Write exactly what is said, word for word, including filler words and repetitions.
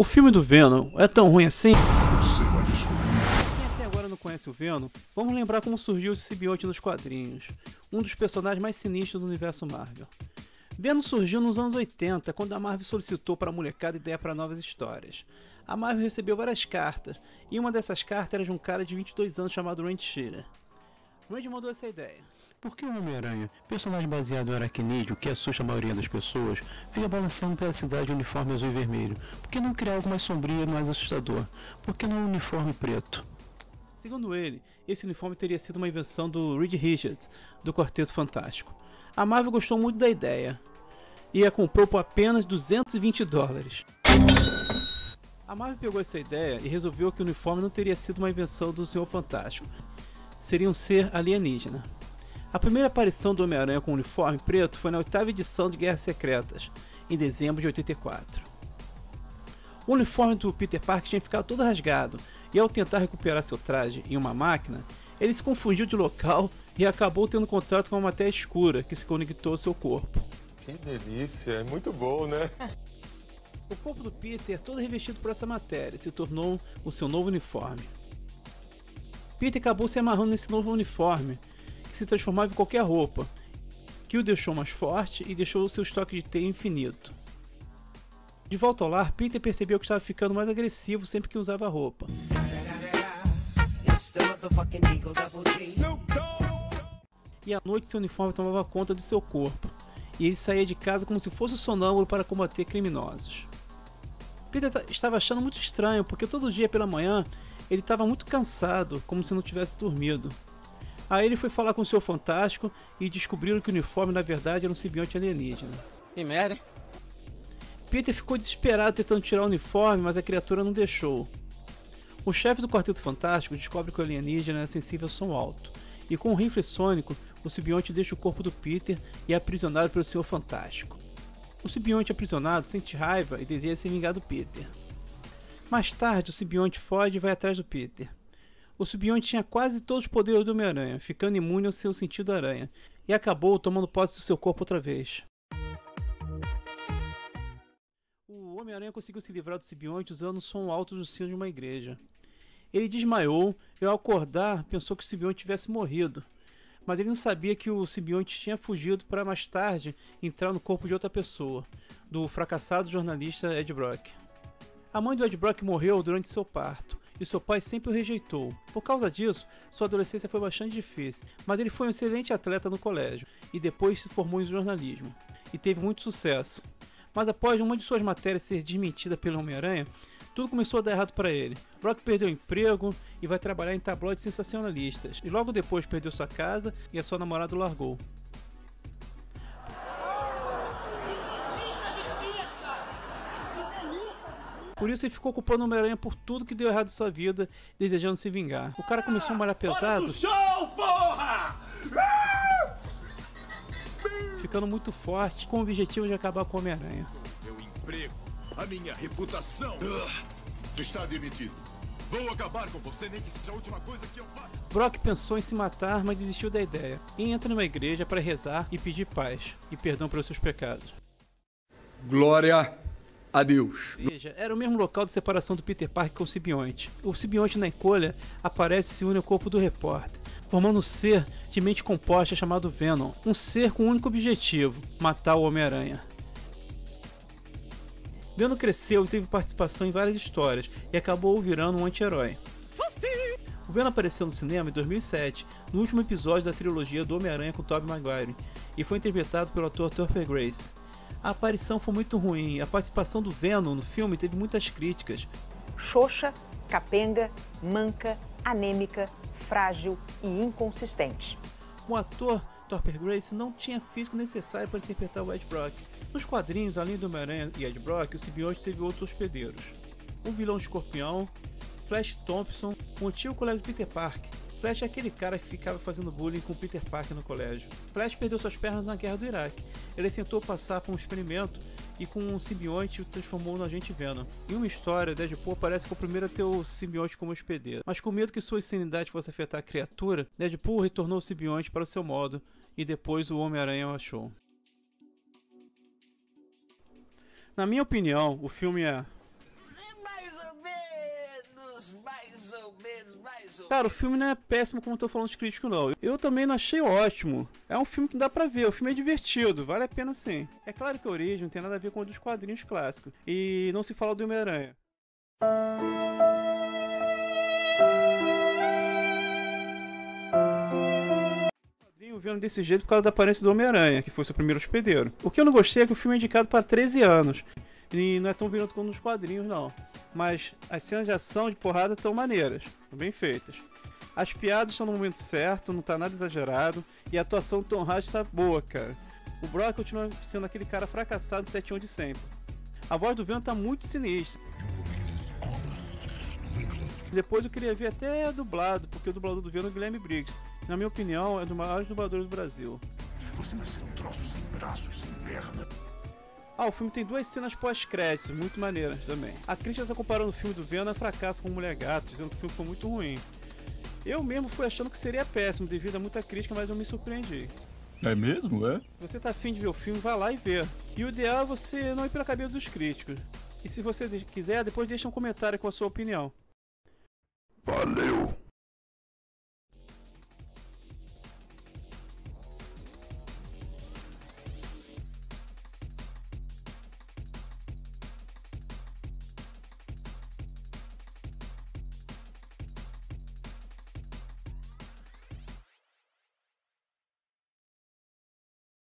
O filme do Venom é tão ruim assim? Você vai descobrir. Quem até agora não conhece o Venom, vamos lembrar como surgiu esse simbionte nos quadrinhos, um dos personagens mais sinistros do universo Marvel. Venom surgiu nos anos oitenta, quando a Marvel solicitou para a molecada ideia para novas histórias. A Marvel recebeu várias cartas, e uma dessas cartas era de um cara de vinte e dois anos chamado Randy Shiller. Randy mandou essa ideia. Por que o Homem-Aranha, personagem baseado em aracnídeo que assusta a maioria das pessoas, fica balançando pela cidade de uniforme azul e vermelho? Por que não criar algo mais sombrio e mais assustador? Por que não um uniforme preto? Segundo ele, esse uniforme teria sido uma invenção do Reed Richards, do Quarteto Fantástico. A Marvel gostou muito da ideia e a comprou por apenas duzentos e vinte dólares. A Marvel pegou essa ideia e resolveu que o uniforme não teria sido uma invenção do Senhor Fantástico. Seria um ser alienígena. A primeira aparição do Homem-Aranha com o uniforme preto foi na oitava edição de Guerras Secretas, em dezembro de oitenta e quatro. O uniforme do Peter Parker tinha ficado todo rasgado, e ao tentar recuperar seu traje em uma máquina, ele se confundiu de local e acabou tendo contato com uma matéria escura que se conectou ao seu corpo. Que delícia, é muito bom, né? O corpo do Peter, todo revestido por essa matéria, se tornou o seu novo uniforme. Peter acabou se amarrando nesse novo uniforme, que se transformava em qualquer roupa, que o deixou mais forte e deixou o seu estoque de teia infinito. De volta ao lar, Peter percebeu que estava ficando mais agressivo sempre que usava a roupa. E à noite seu uniforme tomava conta de seu corpo, e ele saía de casa como se fosse um sonâmbulo para combater criminosos. Peter estava achando muito estranho, porque todo dia pela manhã ele estava muito cansado, como se não tivesse dormido. Aí ele foi falar com o Senhor Fantástico e descobriram que o uniforme na verdade era um simbionte alienígena. Que merda! Peter ficou desesperado tentando tirar o uniforme, mas a criatura não deixou. O chefe do Quarteto Fantástico descobre que o alienígena é sensível ao som alto, e com um rifle sônico, o simbionte deixa o corpo do Peter e é aprisionado pelo Senhor Fantástico. O simbionte aprisionado sente raiva e deseja se vingar do Peter. Mais tarde, o simbionte foge e vai atrás do Peter. O simbionte tinha quase todos os poderes do Homem-Aranha, ficando imune ao seu sentido aranha, e acabou tomando posse do seu corpo outra vez. O Homem-Aranha conseguiu se livrar do simbionte usando o som alto do sino de uma igreja. Ele desmaiou e ao acordar pensou que o simbionte tivesse morrido, mas ele não sabia que o simbionte tinha fugido para mais tarde entrar no corpo de outra pessoa, do fracassado jornalista Ed Brock. A mãe do Ed Brock morreu durante seu parto, e seu pai sempre o rejeitou. Por causa disso, sua adolescência foi bastante difícil, mas ele foi um excelente atleta no colégio, e depois se formou em jornalismo, e teve muito sucesso. Mas após uma de suas matérias ser desmentida pelo Homem-Aranha, tudo começou a dar errado para ele. Brock perdeu o emprego e vai trabalhar em tabloides sensacionalistas, e logo depois perdeu sua casa e a sua namorada o largou. Por isso ele ficou culpando o Homem-Aranha por tudo que deu errado em sua vida, desejando se vingar. O cara começou a malhar pesado, ficando muito forte, com o objetivo de acabar com o Homem-Aranha. Meu emprego, a minha reputação, uh, está demitido. Vou acabar com você, nem que seja a última coisa que eu faço. Brock pensou em se matar, mas desistiu da ideia, e entra numa igreja para rezar e pedir paz e perdão pelos seus pecados. Glória! Adeus. Veja, era o mesmo local de separação do Peter Parker com o simbionte. O simbionte na encolha aparece e se une ao corpo do repórter, formando um ser de mente composta chamado Venom. Um ser com um único objetivo, matar o Homem-Aranha. Venom cresceu e teve participação em várias histórias e acabou virando um anti-herói. O Venom apareceu no cinema em dois mil e sete, no último episódio da trilogia do Homem-Aranha com Tobey Maguire, e foi interpretado pelo ator Topher Grace. A aparição foi muito ruim, a participação do Venom no filme teve muitas críticas. Xoxa, capenga, manca, anêmica, frágil e inconsistente. O ator Topher Grace não tinha físico necessário para interpretar o Ed Brock. Nos quadrinhos, além do Homem-Aranha e Ed Brock, o simbionte teve outros hospedeiros. O vilão Escorpião, Flash Thompson, um antigo colega de Peter Parker. Flash é aquele cara que ficava fazendo bullying com Peter Parker no colégio. Flash perdeu suas pernas na Guerra do Iraque. Ele tentou passar por um experimento e com um simbionte o transformou no agente Venom. Em uma história, Deadpool parece que o primeiro a ter o simbionte como hospedeiro. Mas com medo que sua insanidade fosse afetar a criatura, Deadpool retornou o simbionte para o seu modo e depois o Homem-Aranha o achou. Na minha opinião, o filme é... Cara, o filme não é péssimo como eu tô falando de crítico, não. Eu também não achei ótimo. É um filme que dá pra ver, o filme é divertido, vale a pena sim. É claro que a origem não tem nada a ver com um dos quadrinhos clássicos. E não se fala do Homem-Aranha. Vendo desse jeito por causa da aparência do Homem-Aranha, que foi seu primeiro hospedeiro. O que eu não gostei é que o filme é indicado para treze anos. E não é tão violento como nos quadrinhos, não. Mas as cenas de ação, de porrada, estão maneiras. Estão bem feitas. As piadas estão no momento certo, não tá nada exagerado. E a atuação do Tom Hardy está boa, cara. O Brock continua sendo aquele cara fracassado sete um de sempre. A voz do Venom tá muito sinistra. Depois eu queria ver até dublado, porque o dublador do Venom é o Guilherme Briggs. Na minha opinião, é um dos maiores dubladores do Brasil. Você vai ser um troço sem braço e sem perna. Ah, o filme tem duas cenas pós-créditos, muito maneiras também. A crítica está comparando o filme do Venom a fracasso com Mulher-Gato, dizendo que o filme foi muito ruim. Eu mesmo fui achando que seria péssimo devido a muita crítica, mas eu me surpreendi. É mesmo, é? Você tá afim de ver o filme, vai lá e vê. E o ideal é você não ir pela cabeça dos críticos. E se você quiser, depois deixa um comentário com a sua opinião. Valeu!